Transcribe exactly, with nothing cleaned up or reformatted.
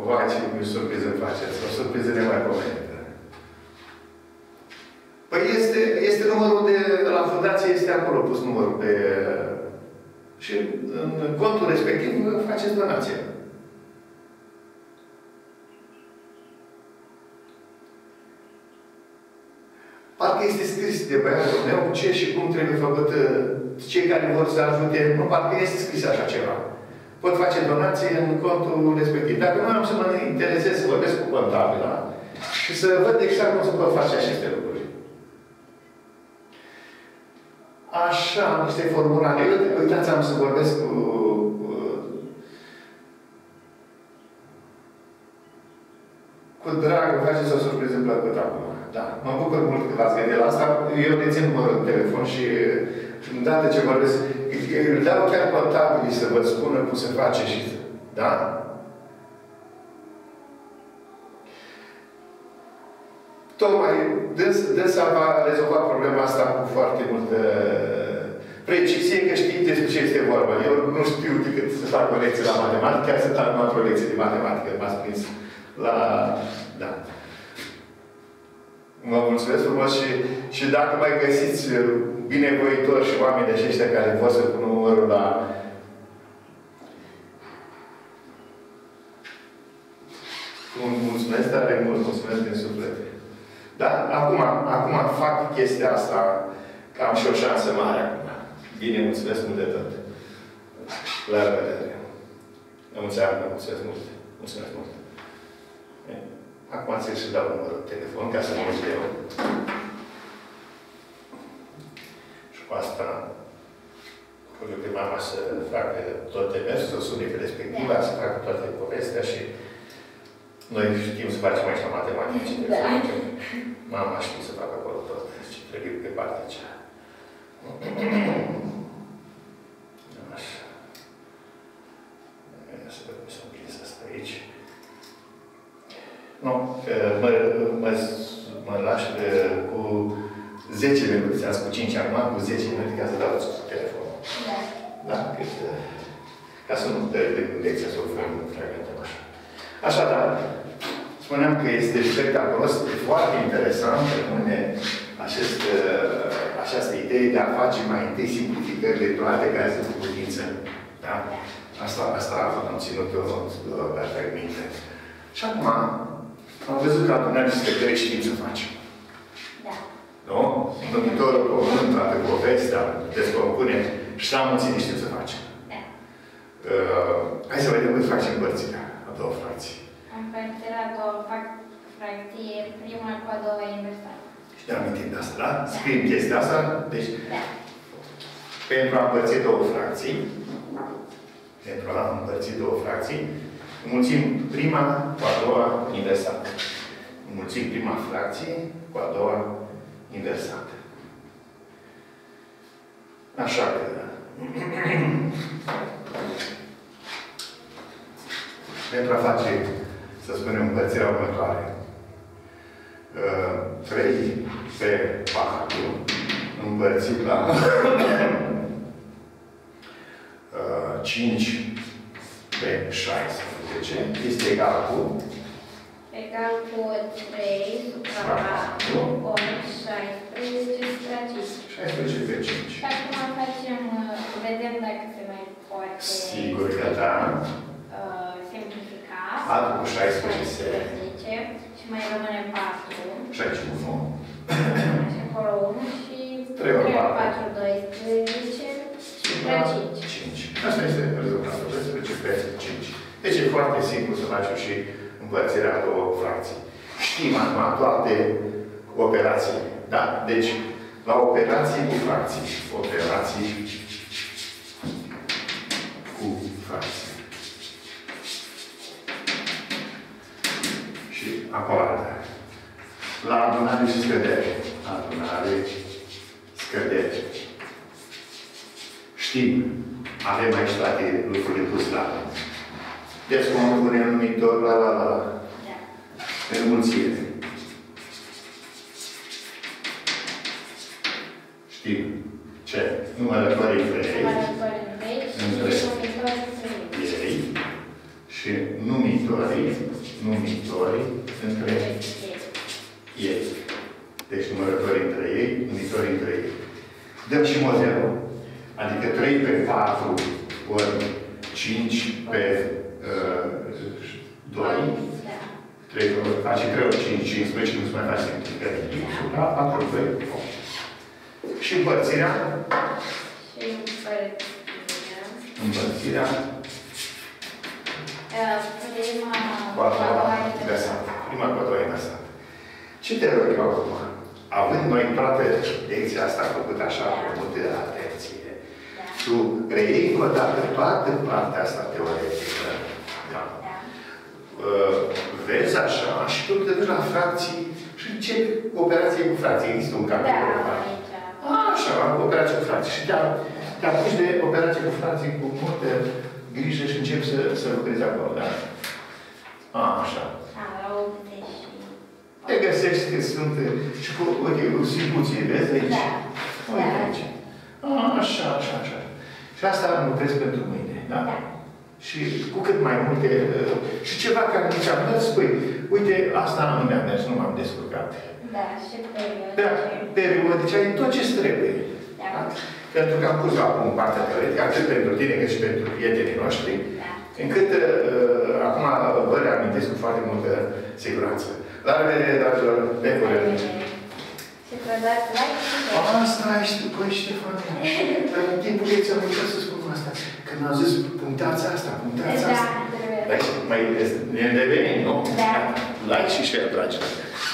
vai ce surpriză îmi faceți, o surpriză nemaipomenită. Păi este, este numărul de, la fundație este acolo pus numărul pe, și în contul respectiv faceți donația. Parcă este scris de băiatul meu ce și cum trebuie făcut cei care vor să ajute. Nu, parcă este scris așa ceva. Pot face donații în contul respectiv. Dacă nu am să mă interesez să vorbesc cu contabila și să văd exact cum se pot face aceste lucruri. Așa, niște formulare. Eu, uitați, am să vorbesc cu... cu, cu drag, îmi faceți o surpriză plăcută acum. Da, mă bucur mult că v-ați gândit la asta. Eu dețin numărul de telefon și îndată ce vorbesc, îl dau chiar contabilii să vă spună cum se face și... Da? Tocmai dânsa va rezolva problema asta cu foarte multă precizie, că știți despre ce este vorba. Eu nu știu decât să fac o lecție la matematică, chiar să fac o lecție de matematică, m-ați prins la... Da. Vă mulțumesc frumos și, și dacă mai găsiți binevoitori și oamenii aceștia care pot să pună numărul la... Mulțumesc tare mult, mulțumesc din suflet. Dar acum, acum fac chestia asta, că am și o șansă mare acum. Bine, mulțumesc mult de tot. La revedere. Înseamnă, mulțumesc mult. Mulțumesc mult. Acum ți-l și dau numărul de telefon, ca să mă uit eu. Și cu asta rog eu pe mama să facă tot demersul, subiect respectiv, să facă toate povestea și noi știm să facem aici la matematică și trebuie să facem. Mama știe să facă acolo tot și trebuie pe partea aceea. Așa. Să văd cum s-a prins asta aici. Nu, că mă, mă, mă lași de, cu zece minute, azi cu cinci acum, cu zece minute ca să dau telefonul. Da. Da? Cât, ca să nu pierdem lecția, să o facem fragmentăm așa. Așadar, spuneam că este spectaculos, foarte interesant rămâne acest, această idee de a face mai întâi simplificările toate care sunt cu putință. Da? Asta, asta am ținut eu pe fragmente. Și acum, am văzut că atunci despre care știm ce facem. Da. Nu? Domnitorul comun, toată povestea, descompune și la mulțime știm ce facem. Da. Uh, hai să vedem cum facem părțirea a două fracții. Am părțit la două fracții, prima cu a doua inversată. Și ne amintim de asta, da? Da. Scriem chestia asta, deci... Da. Pentru a împărți două fracții, pentru a împărți două fracții, înmulțim prima cu a doua inversată. Înmulțim prima fracție cu a doua inversată. Așa că... pentru a face, să spunem, împărțirea următoare. trei pe patru împărțit la cinci pe șaisprezece este egal cu? Egal cu trei supra patru ori șaisprezece supra cinci. șaisprezece pe cinci. Și acum facem, vedem dacă se mai poate... Sigur că da. Simplifica. patru cu șaisprezece se... Și mai rămâne patru. Și aici unu. Și acolo unu și... trei ori patru. patru, doisprezece și cinci. cinci. Asta este rezultatul. doisprezece pe cinci. Deci e foarte simplu să facem și împărțirea în două fracții. Știm acum toate operațiile. Da? Deci, la operații cu fracții. Operații cu fracții. Și acordă. La adunare și scădere. Adunare, scădere. Știm. Avem aici toate lucrurile pus la. Deci, cum îmi pune numitor, la la la la. Da. Înmulțire. Știm. Ce? Numărătorii trei. Numărătorii trei. Și numitor trei. Și și numitorii, numitorii între ei. Deci numărătorii între ei, numitorii între ei. Dăm și modelul. Adică trei pe patru ori cinci pe doi. Faci trei ori cinci, cincisprezece, nu se mai faci simplificativ. Da? patru, doi, opt. Și împărțirea. Și împărțirea. Împărțirea. Prima cuatoare inversată. Ce te rog eu acum? Având noi toată lecția asta făcută așa cu multe atenție, tu reiei o dată toată partea asta teoretică. Vezi așa și tu te duci la fracții și începi cu operație cu fracții. Există un capitol. Așa, cu operație cu fracții. Și te apuci de operație cu fracții cu multe grijă și începi să, să lucrezi acolo, da? A, așa. Te găsești că sunt și cu, uite, cu siluții, vezi aici? Da. Uite aici. A, așa, așa, așa. Și asta lucrezi pentru mâine, da? Da. Și cu cât mai multe... Uh, și ceva care nici am dat, spui, uite, asta nu mi-a mers, nu m-am descurcat. Da, și periodice. Da, periodice, ai tot ce trebuie. Da. Da? Pentru că am pus acum partea teoretică, atât pentru tine, cât și pentru prietenii noștri, da. Încât uh, acum vă reamintesc cu foarte multă siguranță. La revedere, dragilor! De curând! Și vă dați like și vă... Asta ești tu, păi, Ștefan! Dar în timpul ei ți-am uitat să spun asta. Când am zis, punctați asta, punctați asta. Da, trebuie. Mai ne îndevenim, nu? Da. Like și share, dragilor!